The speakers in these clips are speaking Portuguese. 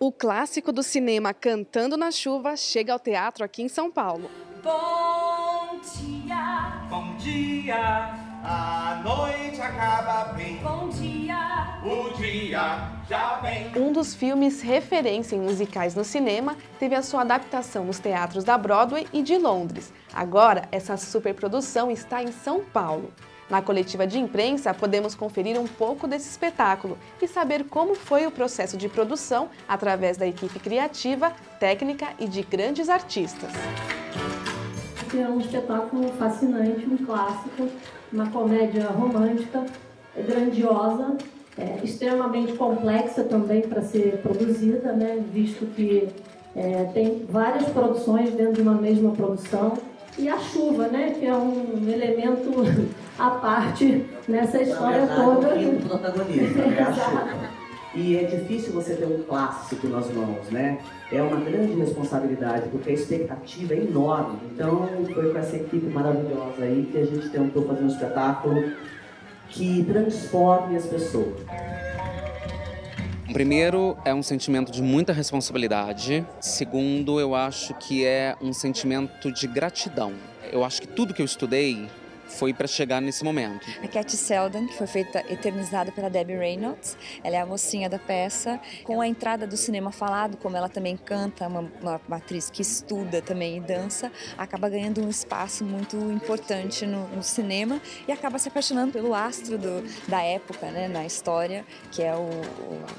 O clássico do cinema Cantando na Chuva chega ao teatro aqui em São Paulo. Bom dia, a noite acaba bem. Bom dia, o dia já vem. Um dos filmes referência em musicais no cinema teve a sua adaptação nos teatros da Broadway e de Londres. Agora, essa superprodução está em São Paulo. Na coletiva de imprensa, podemos conferir um pouco desse espetáculo e saber como foi o processo de produção através da equipe criativa, técnica e de grandes artistas. É um espetáculo fascinante, um clássico, uma comédia romântica, grandiosa, extremamente complexa também para ser produzida, né? Visto que tem várias produções dentro de uma mesma produção. E a chuva, né, que é um elemento à parte nessa história toda. E o protagonista é a chuva. E é difícil você ter um clássico nas mãos, né? É uma grande responsabilidade, porque a expectativa é enorme. Então, foi com essa equipe maravilhosa aí que a gente tentou fazer um espetáculo que transforme as pessoas. Primeiro, é um sentimento de muita responsabilidade. Segundo, eu acho que é um sentimento de gratidão. Eu acho que tudo que eu estudei foi para chegar nesse momento. A Cat Seldon, que foi eternizada pela Debbie Reynolds, ela é a mocinha da peça. Com a entrada do cinema falado, como ela também canta, uma atriz que estuda também e dança, acaba ganhando um espaço muito importante no cinema e acaba se apaixonando pelo astro da época, né, na história, que é o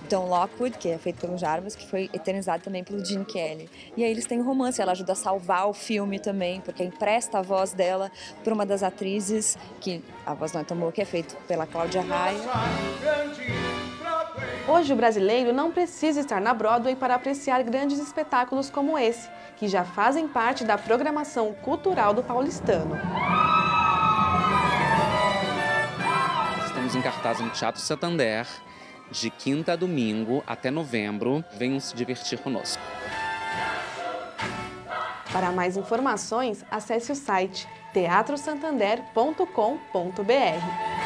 Don Lockwood, que é feito pelo Jarvis, que foi eternizado também pelo Gene Kelly. E aí eles têm um romance, ela ajuda a salvar o filme também, porque empresta a voz dela para uma das atrizes, que a voz não tomou, que é feito pela Cláudia Raia. Hoje o brasileiro não precisa estar na Broadway para apreciar grandes espetáculos como esse, que já fazem parte da programação cultural do paulistano. Estamos em cartaz no Teatro Santander, de quinta a domingo até novembro. Venham se divertir conosco. Para mais informações, acesse o site teatrosantander.com.br.